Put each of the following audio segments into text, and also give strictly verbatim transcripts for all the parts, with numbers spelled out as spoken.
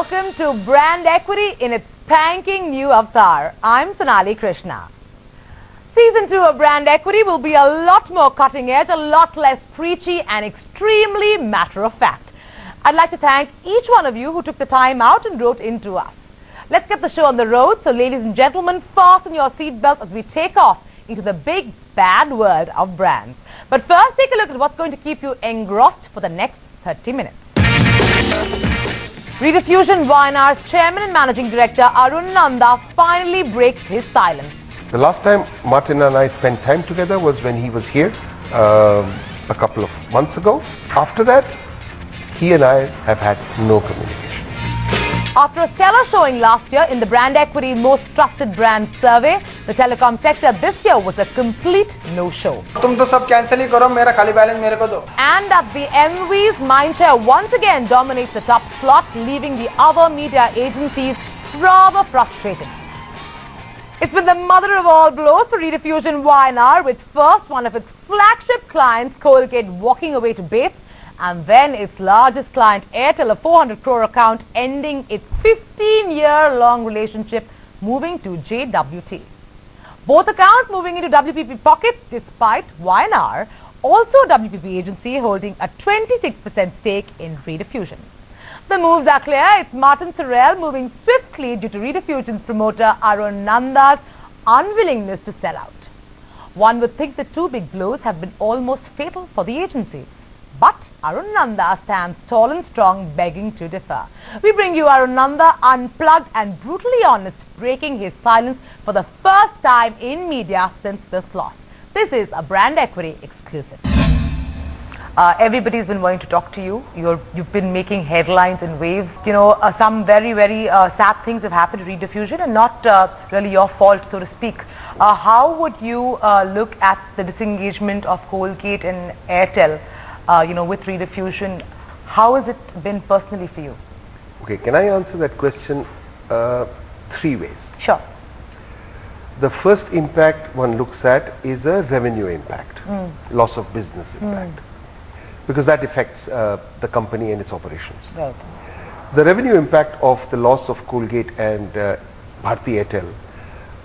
welcome to Brand Equity in its spanking new avatar. I'm Sonali Krishna. Season two of Brand Equity will be a lot more cutting edge, a lot less preachy and extremely matter of fact. I'd like to thank each one of you who took the time out and wrote into us. Let's get the show on the road, so ladies and gentlemen, fasten your seatbelts as we take off into the big bad world of brands. But first, take a look at what's going to keep you engrossed for the next thirty minutes. Rediffusion Y and R's Chairman and Managing Director Arun Nanda finally breaks his silence. The last time Martin and I spent time together was when he was here um, a couple of months ago. After that, he and I have had no communication. After a stellar showing last year in the Brand Equity Most Trusted Brands survey, the telecom sector this year was a complete no-show. And at the M V's, mindshare once again dominates the top slot, leaving the other media agencies rather frustrated. It's been the mother of all blows for Rediffusion Y and R, with first one of its flagship clients, Colgate, walking away to base, and then its largest client, Airtel, a four hundred crore account, ending its fifteen-year-long relationship, moving to J W T. Both accounts moving into W P P pockets, despite Y and R, also a W P P agency, holding a twenty-six percent stake in Rediffusion. The moves are clear. It's Martin Sorrell moving swiftly due to Rediffusion's promoter Arun Nanda's unwillingness to sell out. One would think the two big blows have been almost fatal for the agency. But Arun Nanda stands tall and strong, begging to differ. We bring you Arun Nanda, unplugged and brutally honest, breaking his silence for the first time in media since this loss. This is a Brand Equity exclusive. Uh, everybody's been wanting to talk to you. You're, you've been making headlines and waves. You know, uh, some very, very uh, sad things have happened to Rediffusion, and not uh, really your fault, so to speak. Uh, how would you uh, look at the disengagement of Colgate and Airtel? Uh, you know, with Rediffusion, how has it been personally for you? Okay, can I answer that question uh, three ways? Sure. The first impact one looks at is a revenue impact, mm. loss of business impact, mm. because that affects uh, the company and its operations. Right. The revenue impact of the loss of Colgate and uh, Bharti Airtel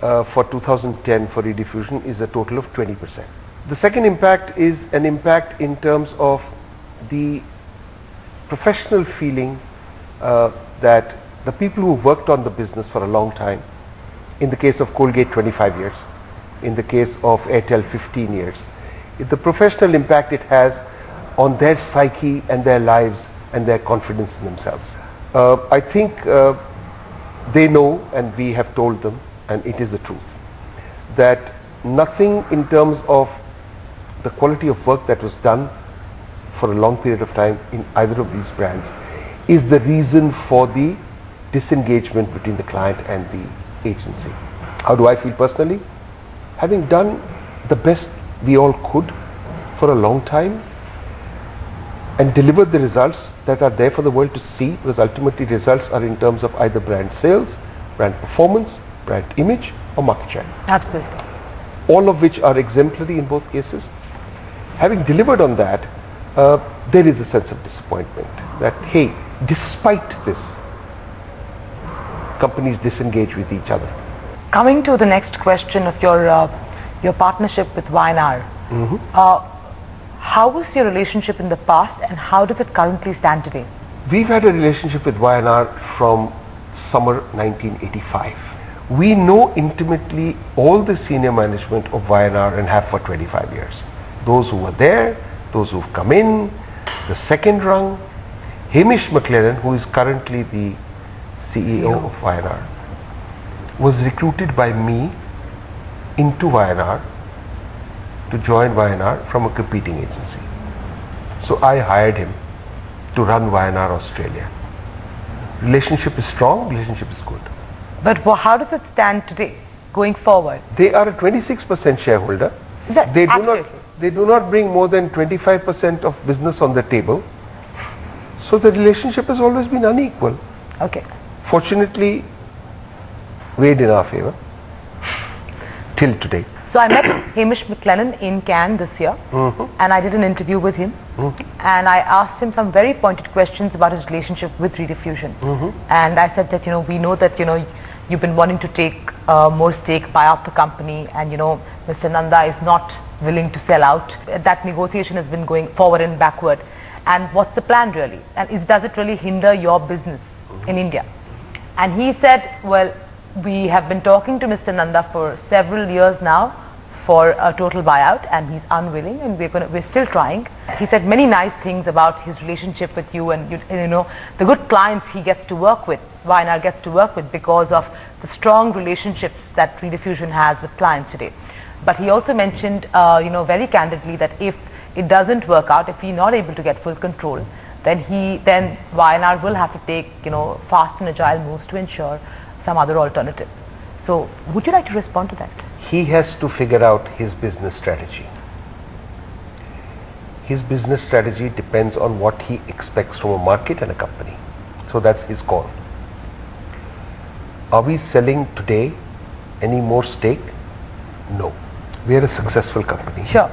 uh, for two thousand ten for Rediffusion is a total of twenty percent. The second impact is an impact in terms of the professional feeling uh, that the people who worked on the business for a long time, in the case of Colgate twenty-five years, in the case of Airtel fifteen years, the professional impact it has on their psyche and their lives and their confidence in themselves. Uh, I think uh, they know, and we have told them, and it is the truth, that nothing in terms of the quality of work that was done for a long period of time in either of these brands is the reason for the disengagement between the client and the agency. How do I feel personally? Having done the best we all could for a long time and delivered the results that are there for the world to see, because ultimately results are in terms of either brand sales, brand performance, brand image or market share. Absolutely. All of which are exemplary in both cases. Having delivered on that, uh, there is a sense of disappointment that, hey, despite this, companies disengage with each other. Coming to the next question of your uh, your partnership with Y and R, mm-hmm. uh, how was your relationship in the past and how does it currently stand today? We've had a relationship with Y and R from summer nineteen eighty-five. We know intimately all the senior management of Y and R and have for twenty-five years. Those who were there, those who've come in, the second rung. Hamish McLennan, who is currently the C E O of Y and R, was recruited by me into Y and R to join Y and R from a competing agency. So I hired him to run Y and R Australia. Relationship is strong, relationship is good. But how does it stand today, going forward? They are a twenty-six percent shareholder. That, they, do not, they do not bring more than twenty-five percent of business on the table. So the relationship has always been unequal. Okay. Fortunately, weighed in our favor till today. So I met Hamish McLennan in Cannes this year, mm-hmm. and I did an interview with him, mm-hmm. and I asked him some very pointed questions about his relationship with Rediffusion, mm-hmm. and I said that, you know, we know that, you know, you've been wanting to take uh, more stake, buy up the company, and, you know, Mister Nanda is not willing to sell out. That negotiation has been going forward and backward, and what's the plan really, and is, does it really hinder your business mm-hmm. in India? And he said, well, we have been talking to Mister Nanda for several years now for a total buyout, and he's unwilling, and we're going, we're still trying. He said many nice things about his relationship with you, and you, you know, the good clients he gets to work with, Y and R gets to work with, because of the strong relationships that Rediffusion has with clients today. But he also mentioned, uh, you know, very candidly that if it doesn't work out, if we're not able to get full control, then he, then Y and R will have to take, you know, fast and agile moves to ensure some other alternative. So, would you like to respond to that? He has to figure out his business strategy. His business strategy depends on what he expects from a market and a company. So that's his call. Are we selling today any more stake? No. We are a successful company. Sure.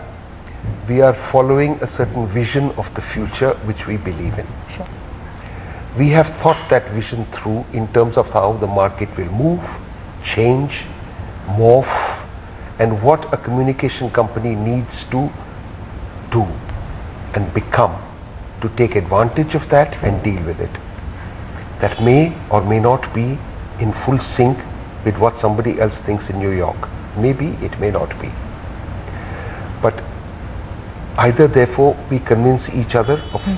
We are following a certain vision of the future which we believe in. Sure. We have thought that vision through in terms of how the market will move, change, morph, and what a communication company needs to do and become to take advantage of that and deal with it. That may or may not be in full sync with what somebody else thinks in New York. Maybe, it may not be. But either therefore we convince each other of mm.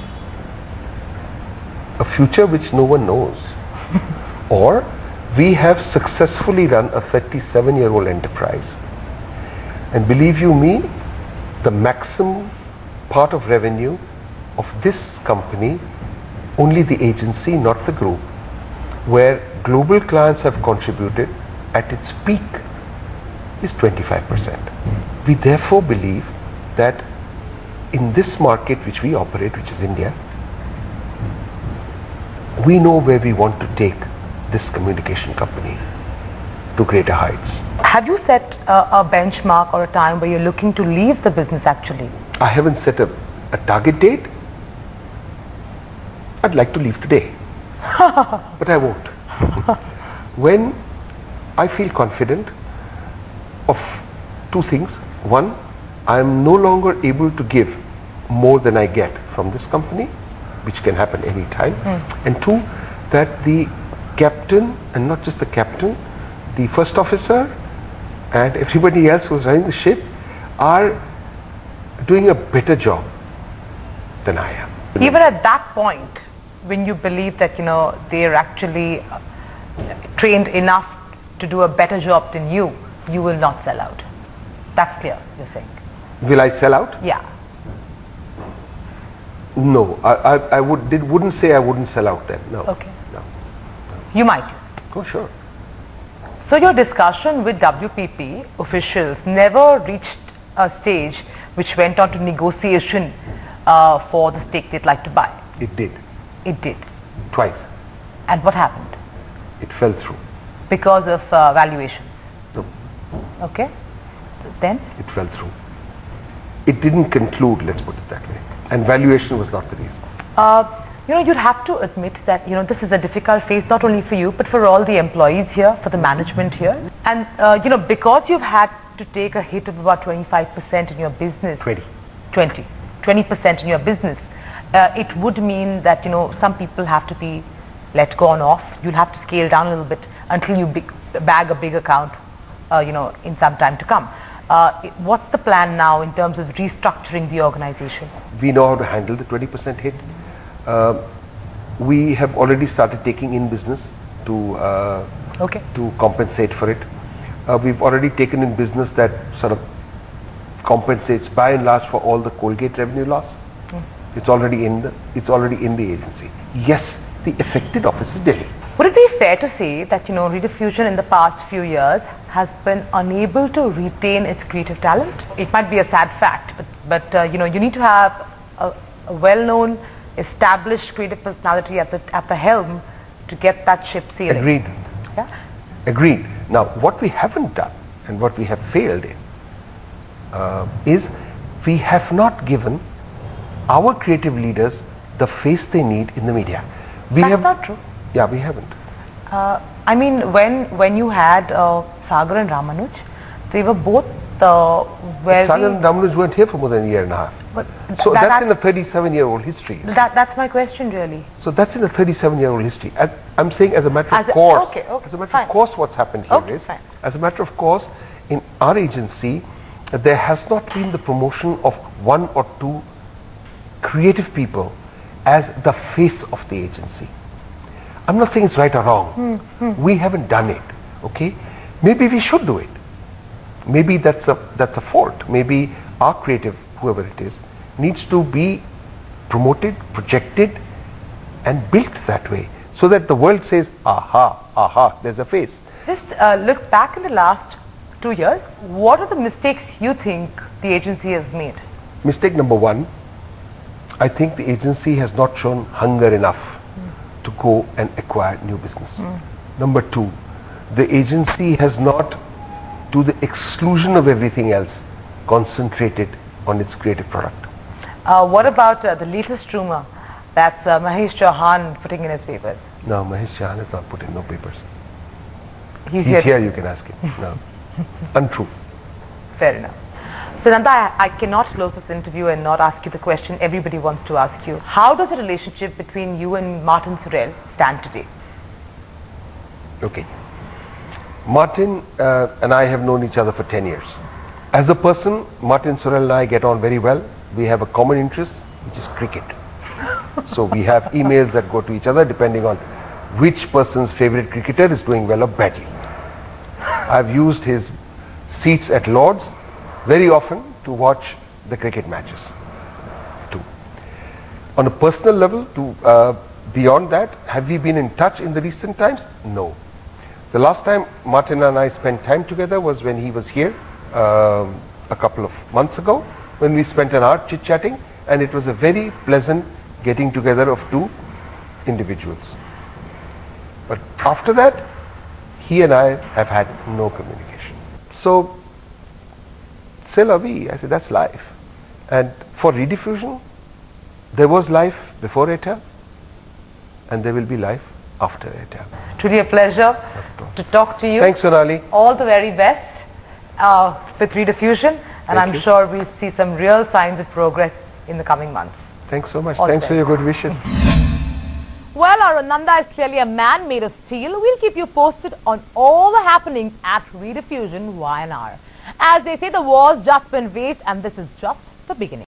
a future which no one knows, or we have successfully run a thirty-seven year old enterprise, and believe you me, the maximum part of revenue of this company, only the agency, not the group, where global clients have contributed at its peak, is twenty-five percent. We therefore believe that in this market which we operate, which is India, we know where we want to take this communication company to greater heights. Have you set uh, a benchmark or a time where you're looking to leave the business actually? I haven't set a, a target date. I'd like to leave today, but I won't. When I feel confident of two things. One, I am no longer able to give more than I get from this company, which can happen any time, mm. and two, that the captain, and not just the captain, the first officer and everybody else who's running the ship are doing a better job than I am. Even at that point, when you believe that, you know, they're actually trained enough to do a better job than you, you will not sell out. That's clear, you're saying. Will I sell out? Yeah. No, I, I, I would, did, wouldn't say I wouldn't sell out then, no. Okay. No. You might. Oh, sure. So your discussion with W P P officials never reached a stage which went on to negotiation uh, for the stake they'd like to buy? It did. It did? Twice. And what happened? It fell through. Because of uh, valuations? No. Okay. Then? It fell through. It didn't conclude, let's put it that way. And valuation was not the reason. Uh, you know, you'd have to admit that, you know, this is a difficult phase, not only for you, but for all the employees here, for the management here. And, uh, you know, because you've had to take a hit of about twenty-five percent in your business. twenty. twenty. twenty percent in your business. Uh, it would mean that, you know, some people have to be let go and off. You'll have to scale down a little bit until you big, bag a big account, uh, you know, in some time to come. Uh, what's the plan now in terms of restructuring the organization? We know how to handle the twenty percent hit. Uh, we have already started taking in business to uh, okay. to compensate for it. Uh, we've already taken in business that sort of compensates by and large for all the Colgate revenue loss. Mm. It's already in the it's already in the agency. Yes, the affected office is Delhi. Would it be fair to say that, you know, Rediffusion in the past few years has been unable to retain its creative talent? It might be a sad fact, but, but uh, you know, you need to have a, a well-known, established creative personality at the, at the helm to get that ship sailing. Agreed. Yeah? Agreed. Now, what we haven't done and what we have failed in uh, is we have not given our creative leaders the face they need in the media. We That's have, not true. Yeah, we haven't. Uh, I mean, when when you had uh, Sagar and Ramanuj, they were both uh, where Sagar and Ramanuj weren't here for more than a year and a half. But th so that, that's in a thirty-seven-year-old history. That, that's my question, really. So that's in a thirty-seven-year-old history. As, I'm saying, as a matter as of a, course, okay, okay, as a matter fine. of course, what's happened here okay, is, fine. as a matter of course, in our agency, uh, there has not been the promotion of one or two creative people as the face of the agency. I'm not saying it's right or wrong. Hmm, hmm. We haven't done it. Okay, maybe we should do it. Maybe that's a that's a fault. Maybe our creative, whoever it is, needs to be promoted, projected, and built that way, so that the world says, aha, aha, there's a face. Just uh, look back in the last two years. What are the mistakes you think the agency has made? Mistake number one, I think the agency has not shown hunger enough mm. to go and acquire new business. Mm. Number two, the agency has not, to the exclusion of everything else, concentrated on its creative product. Uh, what about uh, the latest rumor that's uh, Mahesh Chauhan putting in his papers? No, Mahesh Chauhan has not put in no papers. He's, He's here, here, you can ask him. No. Untrue. Fair enough. So Nanda, I, I cannot close this interview and not ask you the question everybody wants to ask you. How does the relationship between you and Martin Sorrell stand today? Okay. Martin uh, and I have known each other for ten years. As a person, Martin Sorrell and I get on very well. We have a common interest, which is cricket. So we have emails that go to each other depending on which person's favorite cricketer is doing well or badly. I've used his seats at Lord's very often to watch the cricket matches too. On a personal level, to uh, beyond that, have we been in touch in the recent times? No. The last time Martin and I spent time together was when he was here um, a couple of months ago, when we spent an hour chit-chatting, and it was a very pleasant getting together of two individuals. But after that, he and I have had no communication. So, c'est la vie. I said, that's life. And for Rediffusion, there was life before Airtel, and there will be life after Airtel. Truly a pleasure to talk to you. Thanks, Sonali. All the very best uh, with Rediffusion, and Thank I'm you. sure we'll see some real signs of progress in the coming months. Thanks so much. All Thanks for your good wishes. Well, Arun Nanda is clearly a man made of steel. We'll keep you posted on all the happenings at Rediffusion Y and R. As they say, the war's just been waged, and this is just the beginning.